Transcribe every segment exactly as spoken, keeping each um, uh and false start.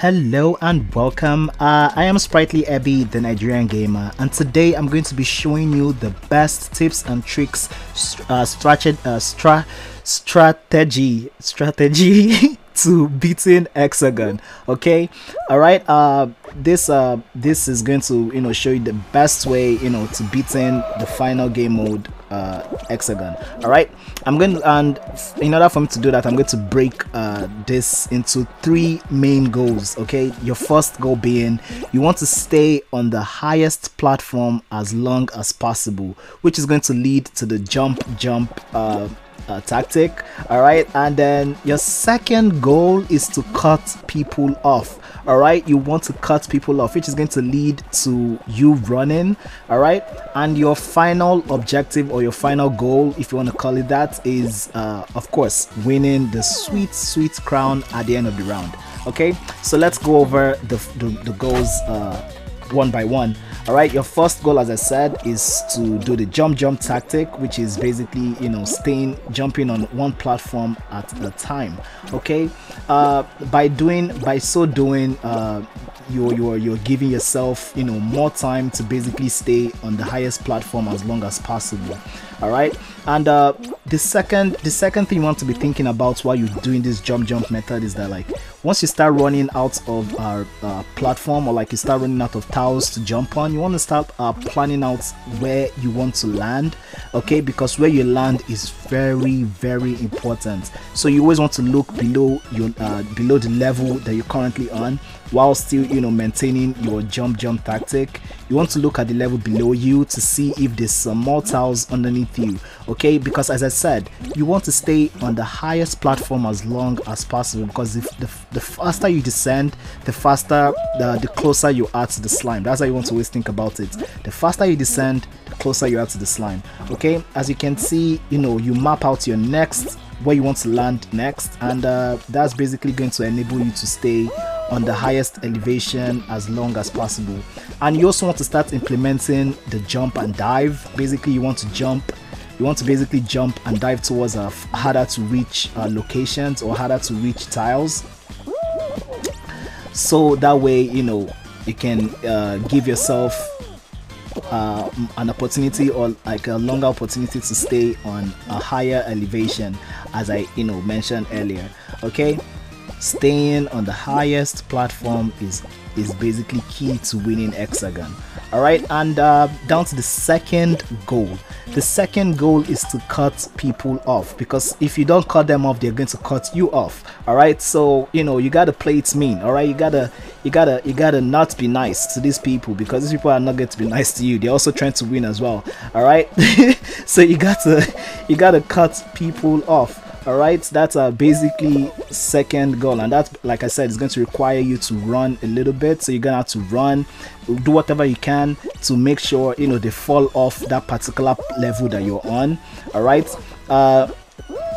Hello and welcome. uh, I am Sprightly Ebbie, the Nigerian gamer, and today I'm going to be showing you the best tips and tricks, uh, strat uh, stra strategy strategy to beating Hexagone. Okay, all right. Uh, this uh, this is going to you know show you the best way you know to beating the final game mode uh, Hexagone. All right, I'm going to, and in order for me to do that, I'm going to break uh, this into three main goals. Okay, your first goal being you want to stay on the highest platform as long as possible, which is going to lead to the jump jump. Uh, Uh, tactic. All right, and then your second goal is to cut people off. All right, you want to cut people off, which is going to lead to you running. All right, and your final objective or your final goal, if you want to call it that, is uh, of course winning the sweet sweet crown at the end of the round. Okay, so let's go over the, the, the goals uh, one by one. All right, your first goal, as I said, is to do the jump jump tactic, which is basically you know staying jumping on one platform at a time. Okay, uh, by doing by so doing uh, you're, you're you're giving yourself you know more time to basically stay on the highest platform as long as possible. All right, and uh, the second the second thing you want to be thinking about while you're doing this jump jump method is that, like, once you start running out of our uh, platform, or like you start running out of towers to jump on, you want to start uh, planning out where you want to land. Okay, because where you land is very very important, so you always want to look below your uh, below the level that you're currently on, while still you know maintaining your jump jump tactic. You want to look at the level below you to see if there's some more towers underneath you. Okay, because as I said, you want to stay on the highest platform as long as possible, because if the The faster you descend, the faster, the, the closer you are to the slime. That's how you want to always think about it. The faster you descend, the closer you are to the slime. Okay, as you can see, you know, you map out your next, where you want to land next, and uh, that's basically going to enable you to stay on the highest elevation as long as possible. And you also want to start implementing the jump and dive. Basically, you want to jump You want to basically jump and dive towards uh, harder to reach uh, locations or harder to reach tiles, so that way you know you can uh, give yourself uh, an opportunity, or like a longer opportunity, to stay on a higher elevation, as I you know mentioned earlier. Okay, staying on the highest platform is is basically key to winning Hexagone. All right, and uh, down to the second goal. The second goal is to cut people off, because if you don't cut them off, they're going to cut you off. All right, so you know you gotta play it mean. All right, you gotta you gotta you gotta not be nice to these people, because these people are not going to be nice to you. They're also trying to win as well. All right, so you gotta you gotta cut people off. All right, that's uh, basically second goal, and that, like I said, is going to require you to run a little bit. So you're gonna have to run, do whatever you can to make sure you know they fall off that particular level that you're on. All right, uh,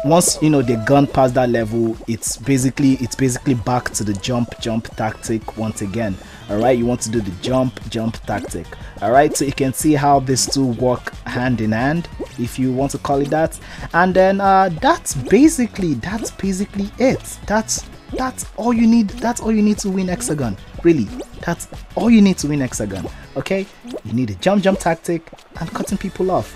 once you know they've gone past that level, it's basically it's basically back to the jump jump tactic once again. All right, you want to do the jump jump tactic. All right, so you can see how these two work hand in hand, if you want to call it that. And then uh, that's basically that's basically it. That's that's all you need. That's all you need to win Hexagone. Really, that's all you need to win Hexagone. Okay, you need a jump jump tactic and cutting people off.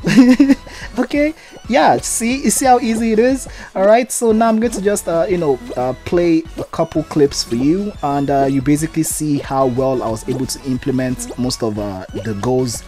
Okay, yeah, see you see how easy it is. All right, so now I'm going to just uh, you know uh, play a couple clips for you, and uh, you basically see how well I was able to implement most of uh, the goals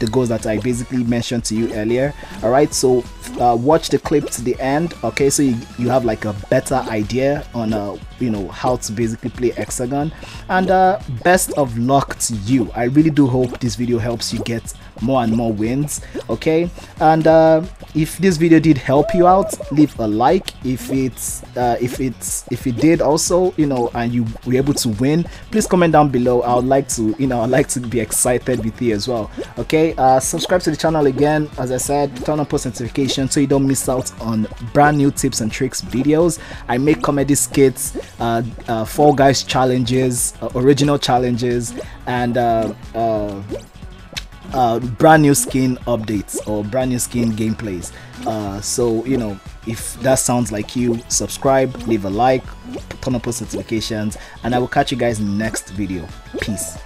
the goals that I basically mentioned to you earlier. All right, so uh, watch the clip to the end. Okay, so you, you have like a better idea on uh, you know how to basically play Hexagone, and uh, best of luck to you. I really do hope this video helps you get more and more wins. Okay, and uh, if this video did help you out, leave a like. If it's uh, if it's if it did also, you know, and you were able to win, please comment down below. I would like to you know I'd like to be excited with you as well. Okay, uh, subscribe to the channel again. As I said, turn on post notifications so you don't miss out on brand new tips and tricks videos. I make comedy skits, uh, uh, Fall Guys challenges, uh, original challenges, and uh, uh, uh brand new skin updates or brand new skin gameplays, uh so you know If that sounds like you, subscribe, leave a like, turn on post notifications, and I will catch you guys in the next video. Peace.